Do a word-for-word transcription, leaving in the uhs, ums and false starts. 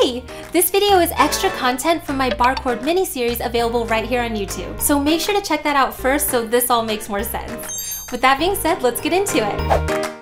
Hey! This video is extra content from my barcode mini-series available right here on YouTube, so make sure to check that out first so this all makes more sense. With that being said, let's get into it!